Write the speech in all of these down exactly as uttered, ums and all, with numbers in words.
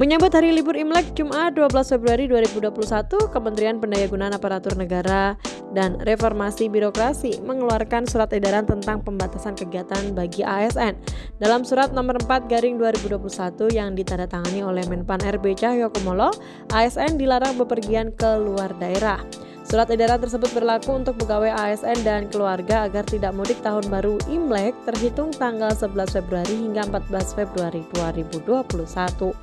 Menyambut hari libur Imlek Jumat dua belas Februari dua ribu dua puluh satu, Kementerian Pendayagunaan Aparatur Negara dan Reformasi Birokrasi mengeluarkan surat edaran tentang pembatasan kegiatan bagi A S N. Dalam surat nomor empat garing dua ribu dua puluh satu yang ditandatangani oleh Menpan R B Cahyo Kumolo, A S N dilarang bepergian ke luar daerah. Surat edaran tersebut berlaku untuk pegawai A S N dan keluarga agar tidak mudik tahun baru Imlek terhitung tanggal sebelas Februari hingga empat belas Februari dua ribu dua puluh satu.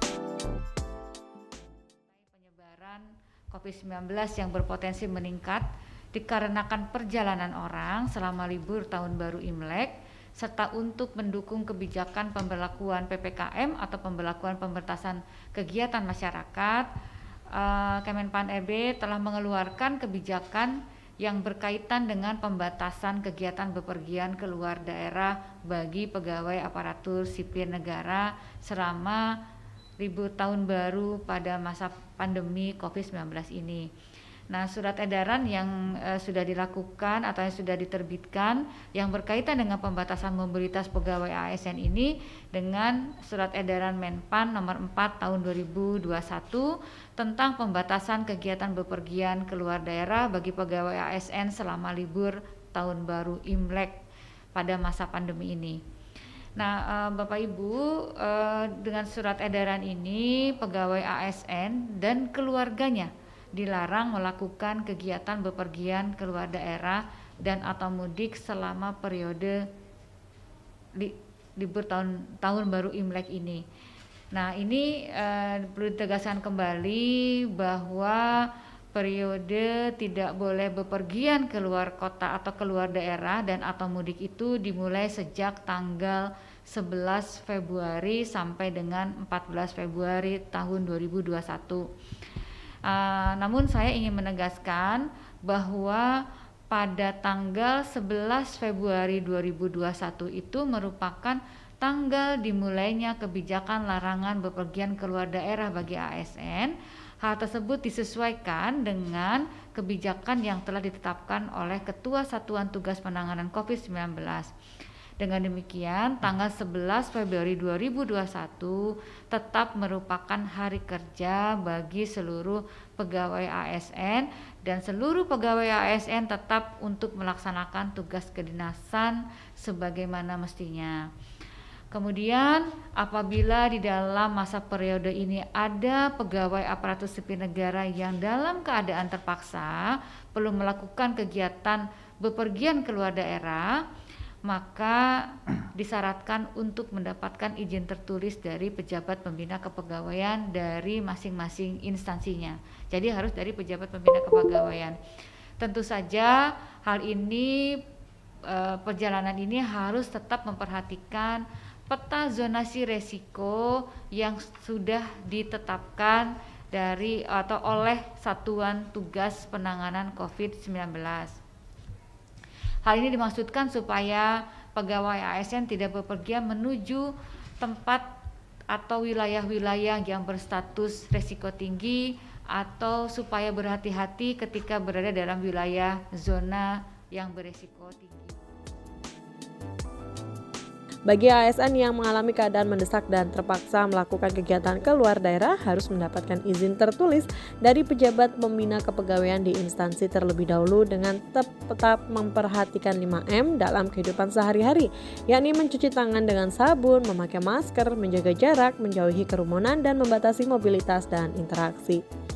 Penyebaran COVID sembilan belas yang berpotensi meningkat dikarenakan perjalanan orang selama libur tahun baru Imlek serta untuk mendukung kebijakan pemberlakuan P P K M atau pemberlakuan pembatasan kegiatan masyarakat, Kemenpan R B telah mengeluarkan kebijakan yang berkaitan dengan pembatasan kegiatan bepergian keluar daerah bagi pegawai aparatur sipil negara selama libur tahun baru pada masa pandemi COVID sembilan belas ini. Nah, surat edaran yang e, sudah dilakukan atau yang sudah diterbitkan yang berkaitan dengan pembatasan mobilitas pegawai A S N ini dengan surat edaran Menpan nomor empat tahun dua ribu dua puluh satu tentang pembatasan kegiatan bepergian keluar daerah bagi pegawai A S N selama libur tahun baru Imlek pada masa pandemi ini. Nah, e, Bapak Ibu, e, dengan surat edaran ini pegawai A S N dan keluarganya dilarang melakukan kegiatan bepergian keluar daerah dan atau mudik selama periode li, libur tahun tahun baru Imlek ini. Nah, ini eh, perlu ditegaskan kembali bahwa periode tidak boleh bepergian keluar kota atau keluar daerah dan atau mudik itu dimulai sejak tanggal sebelas Februari sampai dengan empat belas Februari tahun dua ribu dua puluh satu. Uh, namun saya ingin menegaskan bahwa pada tanggal sebelas Februari dua ribu dua puluh satu itu merupakan tanggal dimulainya kebijakan larangan bepergian keluar daerah bagi A S N. Hal tersebut disesuaikan dengan kebijakan yang telah ditetapkan oleh Ketua Satuan Tugas Penanganan COVID sembilan belas. Dengan demikian, tanggal sebelas Februari dua ribu dua puluh satu tetap merupakan hari kerja bagi seluruh pegawai A S N dan seluruh pegawai A S N tetap untuk melaksanakan tugas kedinasan sebagaimana mestinya. Kemudian, apabila di dalam masa periode ini ada pegawai aparatur sipil negara yang dalam keadaan terpaksa perlu melakukan kegiatan bepergian keluar daerah, maka disyaratkan untuk mendapatkan izin tertulis dari pejabat pembina kepegawaian dari masing-masing instansinya. Jadi harus dari pejabat pembina kepegawaian. Tentu saja hal ini, perjalanan ini harus tetap memperhatikan peta zonasi resiko yang sudah ditetapkan dari atau oleh Satuan Tugas Penanganan COVID sembilan belas. Hal ini dimaksudkan supaya pegawai A S N tidak bepergian menuju tempat atau wilayah-wilayah yang berstatus risiko tinggi atau supaya berhati-hati ketika berada dalam wilayah zona yang berisiko tinggi. Bagi A S N yang mengalami keadaan mendesak dan terpaksa melakukan kegiatan keluar daerah harus mendapatkan izin tertulis dari pejabat pembina kepegawaian di instansi terlebih dahulu dengan tetap memperhatikan lima M dalam kehidupan sehari-hari, yakni mencuci tangan dengan sabun, memakai masker, menjaga jarak, menjauhi kerumunan, dan membatasi mobilitas dan interaksi.